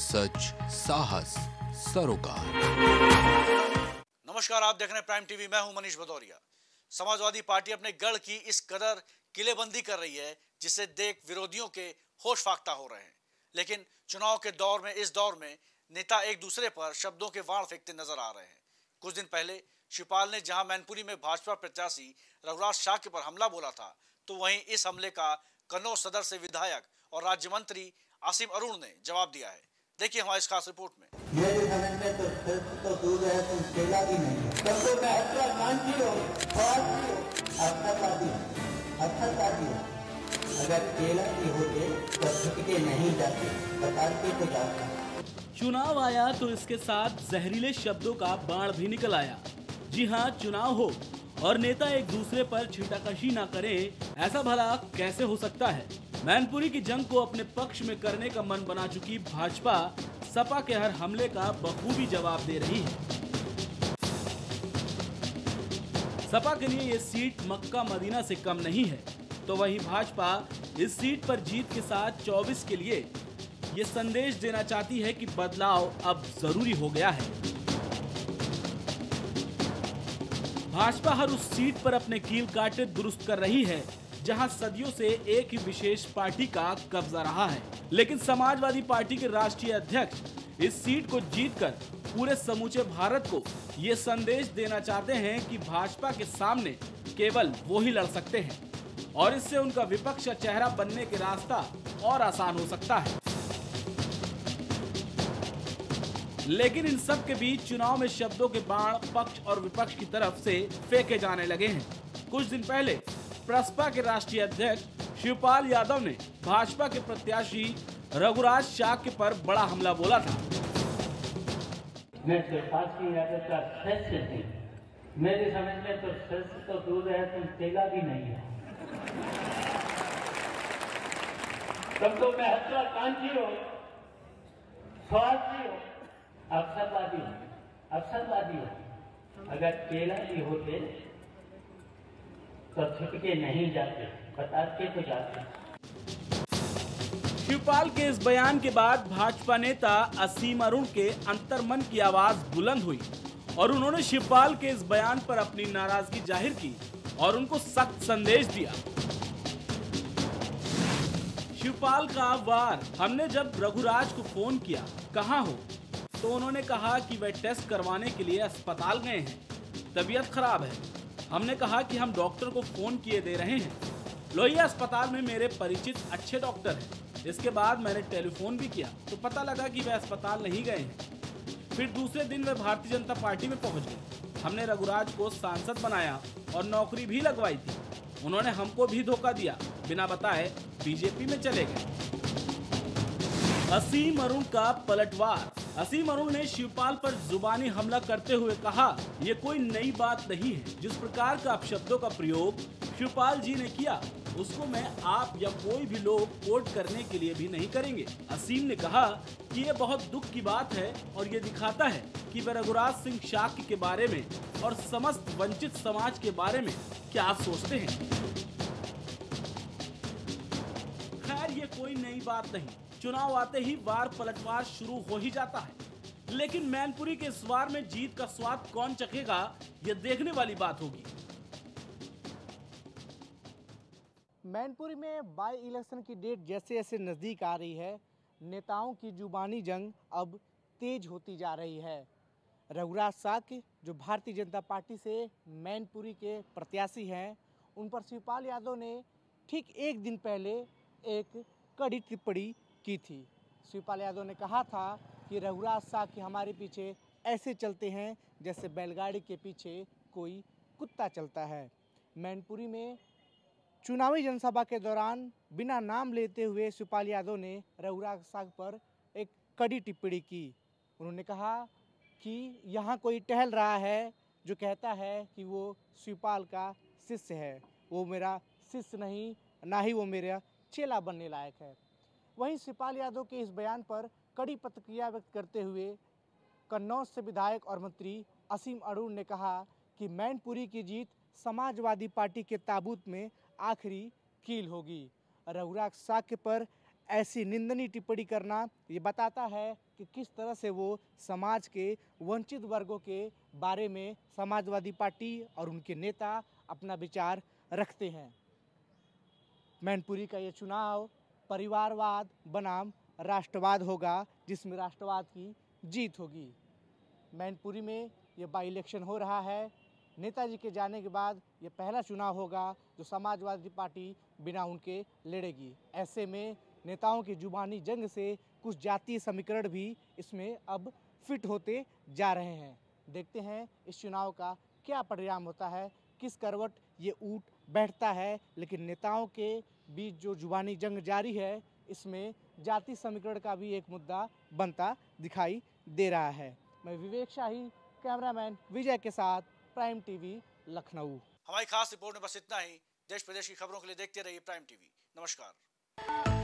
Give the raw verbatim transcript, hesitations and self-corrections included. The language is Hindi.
सच साहस सरोकार। नमस्कार, आप देख रहे हैं प्राइम टीवी। मैं हूं मनीष भदौरिया। समाजवादी पार्टी अपने गढ़ की इस कदर किलेबंदी कर रही है जिसे देख विरोधियों के होश फाख्ता हो रहे हैं, लेकिन चुनाव के दौर में इस दौर में नेता एक दूसरे पर शब्दों के वाण फेंकते नजर आ रहे हैं। कुछ दिन पहले शिवपाल ने जहां मैनपुरी में भाजपा प्रत्याशी रघुराज शाक्य पर हमला बोला था, तो वहीं इस हमले का कन्नौज सदर से विधायक और राज्य मंत्री आसिम अरुण ने जवाब दिया है। देखिए हमारी इस खास रिपोर्ट में। चुनाव आया तो इसके साथ जहरीले शब्दों का बाण भी निकल आया। जी हाँ, चुनाव हो और नेता एक दूसरे पर छींटाकशी ना करें, ऐसा भला कैसे हो सकता है। मैनपुरी की जंग को अपने पक्ष में करने का मन बना चुकी भाजपा सपा के हर हमले का बखूबी जवाब दे रही है। सपा के लिए ये सीट मक्का मदीना से कम नहीं है, तो वहीं भाजपा इस सीट पर जीत के साथ चौबीस के लिए ये संदेश देना चाहती है कि बदलाव अब जरूरी हो गया है। भाजपा हर उस सीट पर अपने कील काटे दुरुस्त कर रही है जहां सदियों से एक ही विशेष पार्टी का कब्जा रहा है, लेकिन समाजवादी पार्टी के राष्ट्रीय अध्यक्ष इस सीट को जीतकर पूरे समूचे भारत को ये संदेश देना चाहते हैं कि भाजपा के सामने केवल वो ही लड़ सकते हैं और इससे उनका विपक्ष का चेहरा बनने के रास्ता और आसान हो सकता है। लेकिन इन सब के बीच चुनाव में शब्दों के बाण पक्ष और विपक्ष की तरफ से फेंके जाने लगे हैं। कुछ दिन पहले प्रसपा के राष्ट्रीय अध्यक्ष शिवपाल यादव ने भाजपा के प्रत्याशी रघुराज शाक्य पर बड़ा हमला बोला था। मैं शिवपाल सिंह यादव का शिष्य थी, मेरे समझ में तो शिष्य तो दूर है, तुम चेला भी नहीं है, तुम तो मैं हत्या कांची हो, स्वार्थी हो, अवसरवादी हो, अवसरवादी हो। अगर चेला भी होते तो छुटके नहीं जाते, बताते तो जाते। शिवपाल के इस बयान के बाद भाजपा नेता आसिम अरुण के अंतर्मन की आवाज बुलंद हुई और उन्होंने शिवपाल के इस बयान पर अपनी नाराजगी जाहिर की और उनको सख्त संदेश दिया। शिवपाल का वार, हमने जब रघुराज को फोन किया कहाँ हो, तो उन्होंने कहा कि वे टेस्ट करवाने के लिए अस्पताल गए हैं, तबीयत खराब है। हमने कहा कि हम डॉक्टर को फोन किए दे रहे हैं, लोहिया अस्पताल में मेरे परिचित अच्छे डॉक्टर हैं। इसके बाद मैंने टेलीफोन भी किया तो पता लगा कि वे अस्पताल नहीं गए हैं। फिर दूसरे दिन वे भारतीय जनता पार्टी में पहुंच गए। हमने रघुराज को सांसद बनाया और नौकरी भी लगवाई थी। उन्होंने हमको भी धोखा दिया, बिना बताए बीजेपी में चले गए। आसिम अरुण का पलटवार। आसिम अरुण ने शिवपाल पर जुबानी हमला करते हुए कहा, ये कोई नई बात नहीं है। जिस प्रकार का अपशब्दों का प्रयोग शिवपाल जी ने किया उसको मैं, आप या कोई भी लोग कोट करने के लिए भी नहीं करेंगे। आसिम ने कहा कि ये बहुत दुख की बात है और ये दिखाता है कि वे रघुराज सिंह शाक्य के बारे में और समस्त वंचित समाज के बारे में क्या सोचते हैं। खैर, ये कोई नई बात नहीं, चुनाव आते ही वार पलटवार शुरू हो ही जाता है, लेकिन मैनपुरी के इस वार में जीत का स्वाद कौन चखेगा, यह देखने वाली बात होगी। मैनपुरी में बाय इलेक्शन की डेट जैसे जैसे नजदीक आ रही है, नेताओं की जुबानी जंग अब तेज होती जा रही है। रघुराज शाक्य जो भारतीय जनता पार्टी से मैनपुरी के प्रत्याशी हैं, उन पर शिवपाल यादव ने ठीक एक दिन पहले एक कड़ी टिप्पणी की थी। शिवपाल यादव ने कहा था कि रघुराज शाक्य हमारे पीछे ऐसे चलते हैं जैसे बैलगाड़ी के पीछे कोई कुत्ता चलता है। मैनपुरी में चुनावी जनसभा के दौरान बिना नाम लेते हुए शिवपाल यादव ने रघुराज शाक्य पर एक कड़ी टिप्पणी की। उन्होंने कहा कि यहाँ कोई टहल रहा है जो कहता है कि वो शिवपाल का शिष्य है, वो मेरा शिष्य नहीं, ना ही वो मेरा चेला बनने लायक है। वहीं शिवपाल यादव के इस बयान पर कड़ी प्रतिक्रिया व्यक्त करते हुए कन्नौज से विधायक और मंत्री आसिम अरुण ने कहा कि मैनपुरी की जीत समाजवादी पार्टी के ताबूत में आखिरी कील होगी। रघुराज शाक्य पर ऐसी निंदनीय टिप्पणी करना ये बताता है कि किस तरह से वो समाज के वंचित वर्गों के बारे में समाजवादी पार्टी और उनके नेता अपना विचार रखते हैं। मैनपुरी का ये चुनाव परिवारवाद बनाम राष्ट्रवाद होगा, जिसमें राष्ट्रवाद की जीत होगी। मैनपुरी में ये बाई इलेक्शन हो रहा है। नेताजी के जाने के बाद ये पहला चुनाव होगा जो समाजवादी पार्टी बिना उनके लड़ेगी। ऐसे में नेताओं की जुबानी जंग से कुछ जातीय समीकरण भी इसमें अब फिट होते जा रहे हैं। देखते हैं इस चुनाव का क्या परिणाम होता है, किस करवट ये ऊँट बैठता है। लेकिन नेताओं के बीच जो जुबानी जंग जारी है, इसमें जाति समीकरण का भी एक मुद्दा बनता दिखाई दे रहा है। मैं विवेक शाही, कैमरामैन विजय के साथ, प्राइम टीवी लखनऊ। हमारी खास रिपोर्ट में बस इतना ही। देश प्रदेश की खबरों के लिए देखते रहिए प्राइम टीवी। नमस्कार।